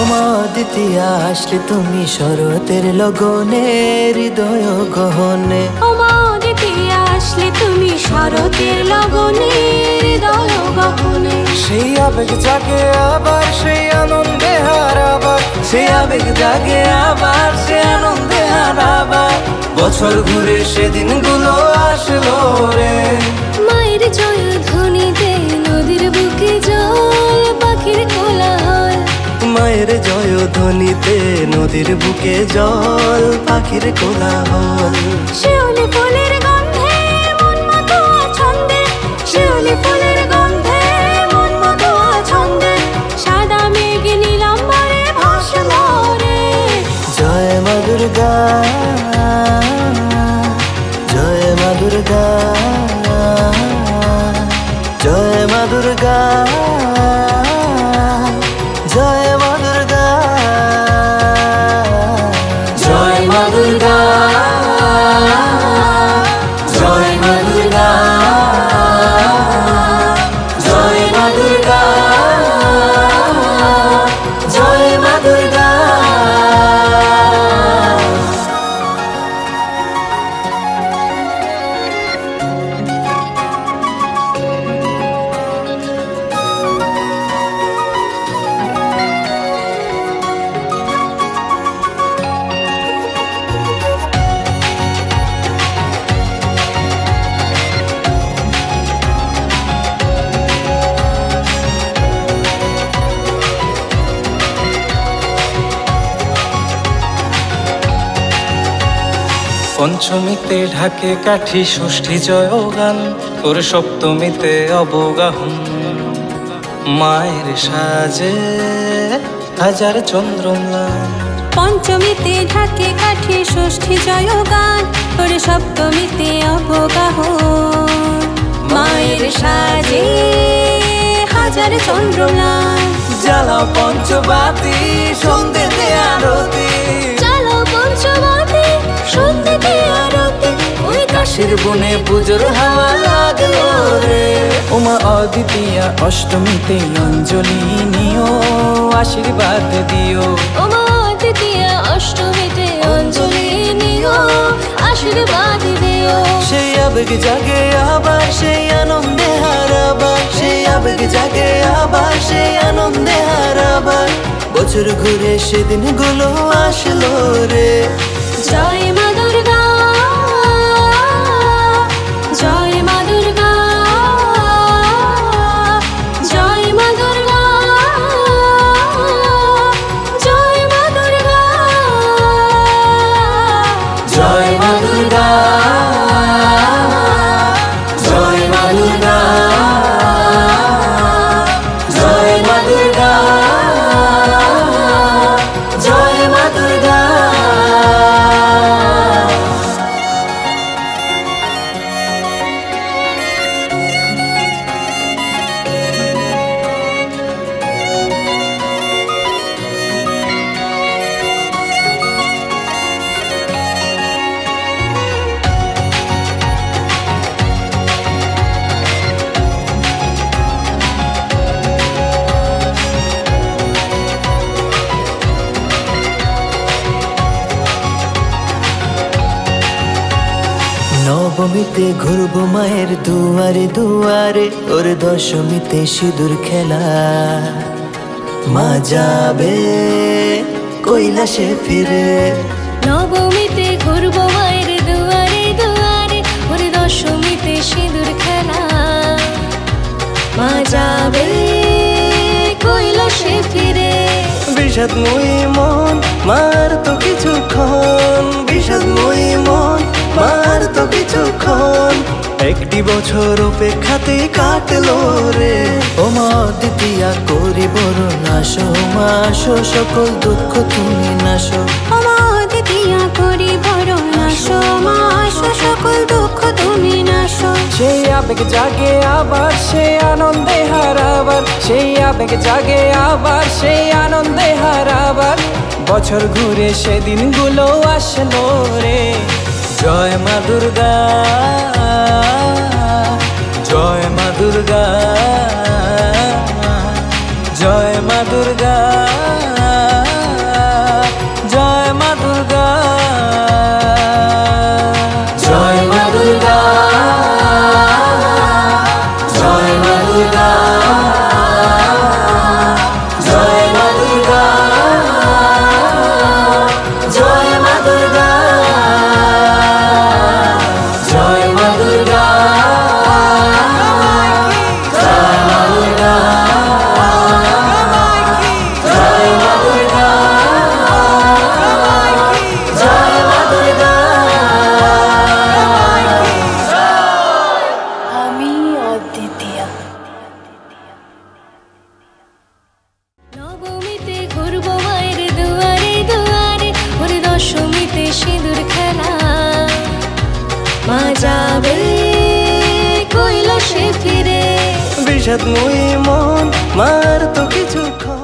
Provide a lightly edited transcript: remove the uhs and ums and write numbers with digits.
অমাদিতিয়া আসলে তুমি শরতের লগনে হৃদয় গহনে, অমাদিতিয়া আসলে তুমি শরতের লগনে হৃদয় গহনে। সেই আবেগ জাগে আবার সেই আনন্দে হারাবার, সেই আবেগ জাগে আবার সেই আনন্দে হারাবার। বছর ঘুরে সেদিনগুলো আসলো রে, মায়ের জয় ধ্বনিতে নদীর বুকে জল পাখির কোলাহল, মায়ের জয় ধ্বনিতে নদীর বুকে জল পাখির কোলাহল। শিউলি ফুলের গন্ধে মন মাতোয়া ছন্দে, শিউলি ফুলের গন্ধে মন মাতোয়া ছন্দে সাদা মেঘ নীলাম্বরে ভাসলো রে। জয় মা দুর্গা, জয় মা দুর্গা, জয় মা দুর্গা, জয় মা দুর্গা, জয় মা দুর্গা, জয় মা দুর্গা, জয় মা দুর্গা, জয় মা দুর্গা। পঞ্চমীতে ঢাকে কাঠি ষষ্ঠী জয়গান, তোর সপ্তমীতে অবগাহন। মায়ের সাজে হাজার চন্দ্রম্লান, পঞ্চমীতে ঢাকে কাঠি ষষ্ঠী জয়গান, তোর সপ্তমীতে অবগাহন। মায়ের সাজে হাজার চন্দ্রম্লান, জ্বালা পঞ্চবাতি সন্ধ্যেতে আরতি, জ্বালা পঞ্চবাতি সন্ধ্যেতে আরতি। ওই কাশির বনে পুজোর হাওয়া লাগলো রে, ওমা অদিতিয়া অষ্টমীতে অঞ্জলি নিও আশীর্বাদ দিও, ওমা অদিতিয়া অষ্টমীতে অঞ্জলি নিও আশীর্বাদ দিও। সেই আবেগ জাগে আবার সেই আনন্দে হারাবার, সেই আবেগ জাগে আবার সেই আনন্দে হারাবার। বছর ঘুরে সেদিনগুলো আসলো রে। জয় মা দুর্গা, জয় মা দুর্গা, জয় মা দুর্গা, জয় মা দুর্গা, জয় মা দুর্গা, জয় মা দুর্গা, জয় মা দুর্গা, জয় মা দুর্গা। নবমীতে ঘুরব মায়ের দুয়ারে দুয়ারে, ওর দশমীতে সিঁদুর খেলা। মা যাবে কৈলাসে ফিরে, নবমীতে ঘুরব মায়ের দুয়ারে দুয়ারে, ওর দশমীতে সিঁদুর খেলা। মা যাবে কৈলাসে ফিরে, বিষাদময়ী মন মার তো কিছুক্ষণ, বিষাদময়ী মন মার তো কিছুক্ষণ। একটি বছর অপেক্ষাতে কাটলো রে, ওমা অদিতিয়া করি বরণ আসো মা আসো, সকল দুঃখ তুমি নাশো। ওমা অদিতিয়া করি বরণ আসো মা আসো, সকল দুঃখ তুমি নাশো। সেই আবেগ জাগে আবার সেই আনন্দে হারাবার, সেই আবেগ জাগে আবার সেই আনন্দে হারাবার। বছর ঘুরে সেদিনগুলো আসলো রে। জয় মা দুর্গা, জয় মা দুর্গা, জয় মা দুর্গা। सिंदूर खेला मजा कईला से फिर विषाद मुई मन मार तो किछु।